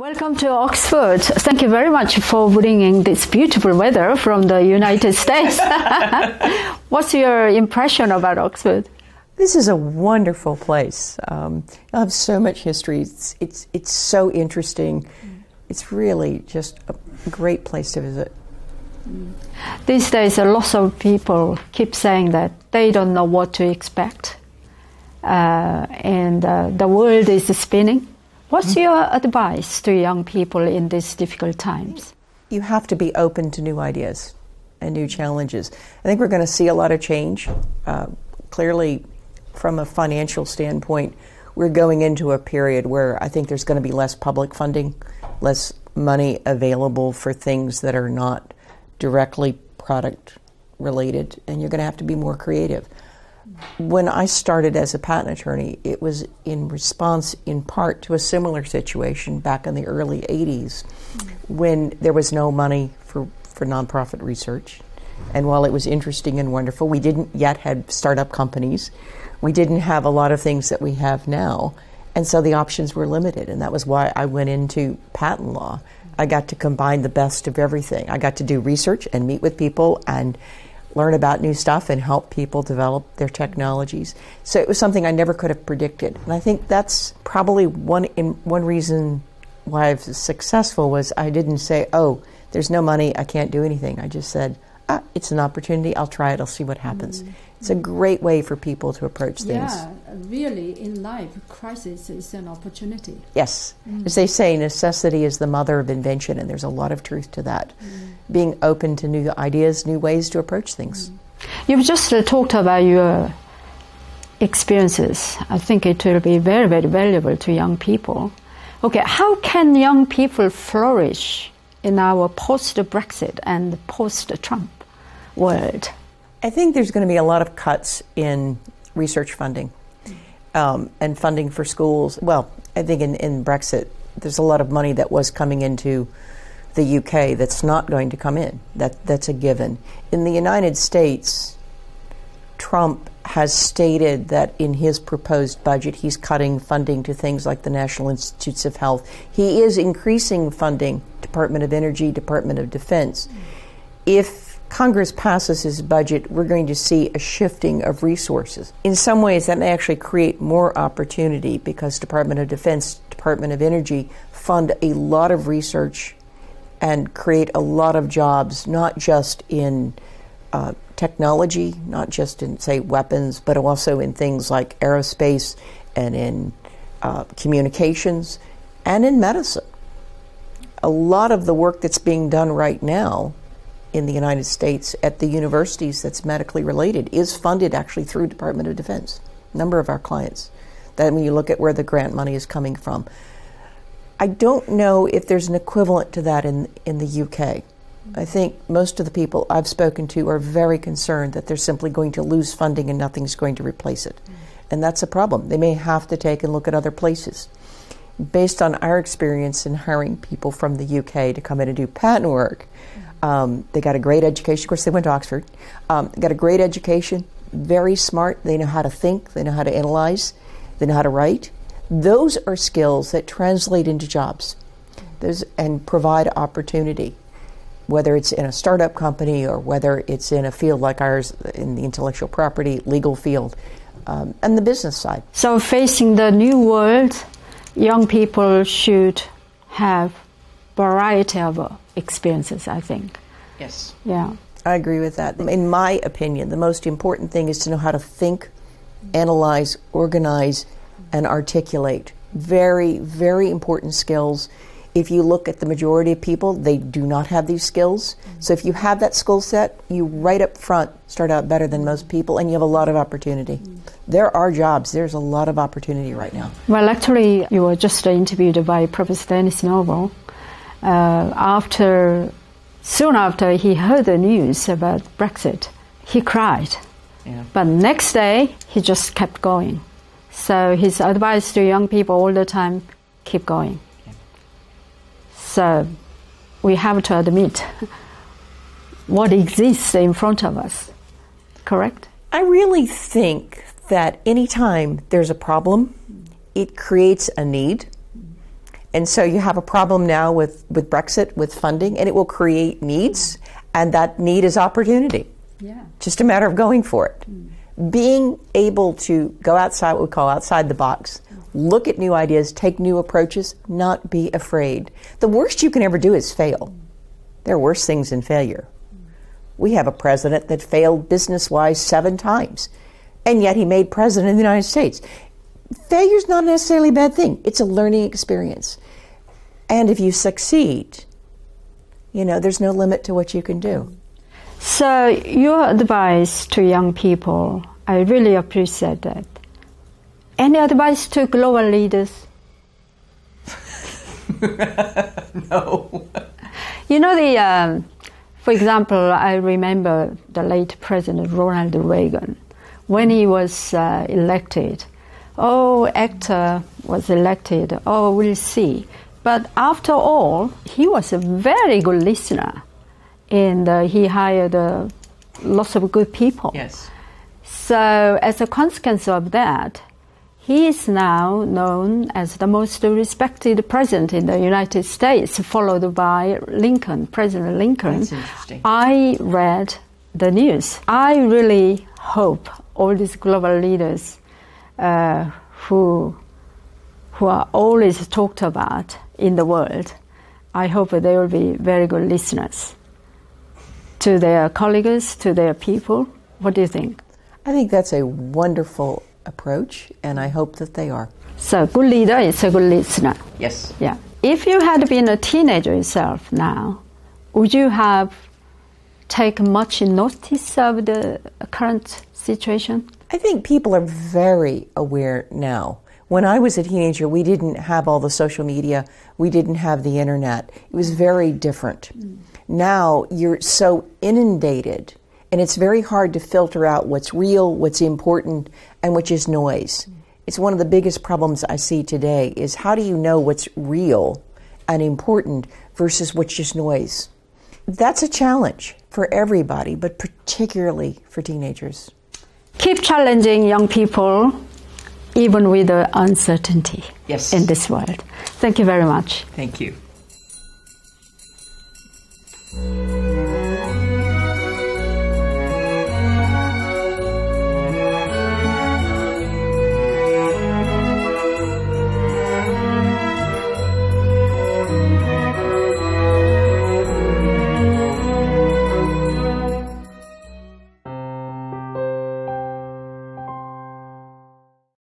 Welcome to Oxford. Thank you very much for bringing this beautiful weather from the United States. What's your impression about Oxford? This is a wonderful place. I have so much history. It's so interesting. It's really just a great place to visit. These days, a lot of people keep saying that they don't know what to expect, and the world is spinning. What's your advice to young people in these difficult times? You have to be open to new ideas and new challenges. I think we're going to see a lot of change. Clearly, from a financial standpoint, we're going into a period where I think there's going to be less public funding, less money available for things that are not directly product related, and you're going to have to be more creative. When I started as a patent attorney, it was in response in part to a similar situation back in the early 80s when there was no money for nonprofit research. And while it was interesting and wonderful, we didn't yet have startup companies. We didn't have a lot of things that we have now. And so the options were limited, and that was why I went into patent law. I got to combine the best of everything. I got to do research and meet with people and learn about new stuff and help people develop their technologies. So it was something I never could have predicted. And I think that's probably one reason why I was successful was I didn't say, oh, there's no money, I can't do anything. I just said, ah, it's an opportunity, I'll try it, I'll see what happens. It's a great way for people to approach things. Yeah, really, in life, crisis is an opportunity. Yes. As they say, necessity is the mother of invention, and there's a lot of truth to that. Being open to new ideas, new ways to approach things. You've just talked about your experiences. I think it will be very, very valuable to young people. Okay, how can young people flourish in our post-Brexit and post-Trump world? I think there's going to be a lot of cuts in research funding and funding for schools. Well, I think in Brexit, there's a lot of money that was coming into the UK that's not going to come in. That's a given. In the United States, Trump has stated that in his proposed budget, he's cutting funding to things like the National Institutes of Health. He is increasing funding, Department of Energy, Department of Defense. If Congress passes his budget, we're going to see a shifting of resources. In some ways, that may actually create more opportunity because Department of Defense, Department of Energy fund a lot of research and create a lot of jobs, not just in technology, not just in, say, weapons, but also in things like aerospace and in communications and in medicine. A lot of the work that's being done right now in the United States at the universities that's medically related is funded actually through Department of Defense, a number of our clients. Then when you look at where the grant money is coming from. I don't know if there's an equivalent to that in the UK. I think most of the people I've spoken to are very concerned that they're simply going to lose funding and nothing's going to replace it. And that's a problem. They may have to take and look at other places. Based on our experience in hiring people from the UK to come in and do patent work, they got a great education. Of course, they went to Oxford. Got a great education, very smart. They know how to think. They know how to analyze. They know how to write. Those are skills that translate into jobs and provide opportunity, whether it's in a startup company or whether it's in a field like ours, in the intellectual property, legal field, and the business side. So facing the new world, young people should have variety of experiences, I think. Yes. Yeah. I agree with that. In my opinion, the most important thing is to know how to think, analyze, organize, and articulate. Very, very important skills. If you look at the majority of people, they do not have these skills. So if you have that skill set, you right up front start out better than most people, and you have a lot of opportunity. There are jobs. There's a lot of opportunity right now. Well, actually, you were just interviewed by Professor Dennis Noble soon after he heard the news about Brexit. He cried. Yeah. But next day, he just kept going. So his advice to young people all the time, keep going. So we have to admit what exists in front of us, correct? I really think that any time there's a problem, it creates a need. And so you have a problem now with Brexit, with funding, and it will create needs, and that need is opportunity. Yeah. Just a matter of going for it. Mm. Being able to go outside, what we call outside the box, look at new ideas, take new approaches, not be afraid. The worst you can ever do is fail. There are worse things than failure. We have a president that failed business-wise 7 times, and yet he made president of the United States. Failure's not necessarily a bad thing. It's a learning experience. And if you succeed, you know, there's no limit to what you can do. So your advice to young people, I really appreciate that. Any advice to global leaders? No. You know, for example, I remember the late President Ronald Reagan, when he was elected. Oh, actor was elected. Oh, we'll see. But after all, he was a very good listener, and he hired lots of good people. Yes. So as a consequence of that, he is now known as the most respected president in the United States, followed by Lincoln, President Lincoln. That's interesting. I read the news. I really hope all these global leaders who are always talked about in the world, I hope they will be very good listeners to their colleagues, to their people. What do you think? I think that's a wonderful approach, and I hope that they are. So, good leader is a good listener. Yes. Yeah. If you had been a teenager yourself now, would you have taken much notice of the current situation? I think people are very aware now. When I was a teenager, we didn't have all the social media. We didn't have the internet. It was very different. Mm. Now you're so inundated, and it's very hard to filter out what's real, what's important, and which is noise. It's one of the biggest problems I see today is how do you know what's real and important versus what's just noise? That's a challenge for everybody, but particularly for teenagers. Keep challenging young people, even with the uncertainty in this world. Thank you very much. Thank you.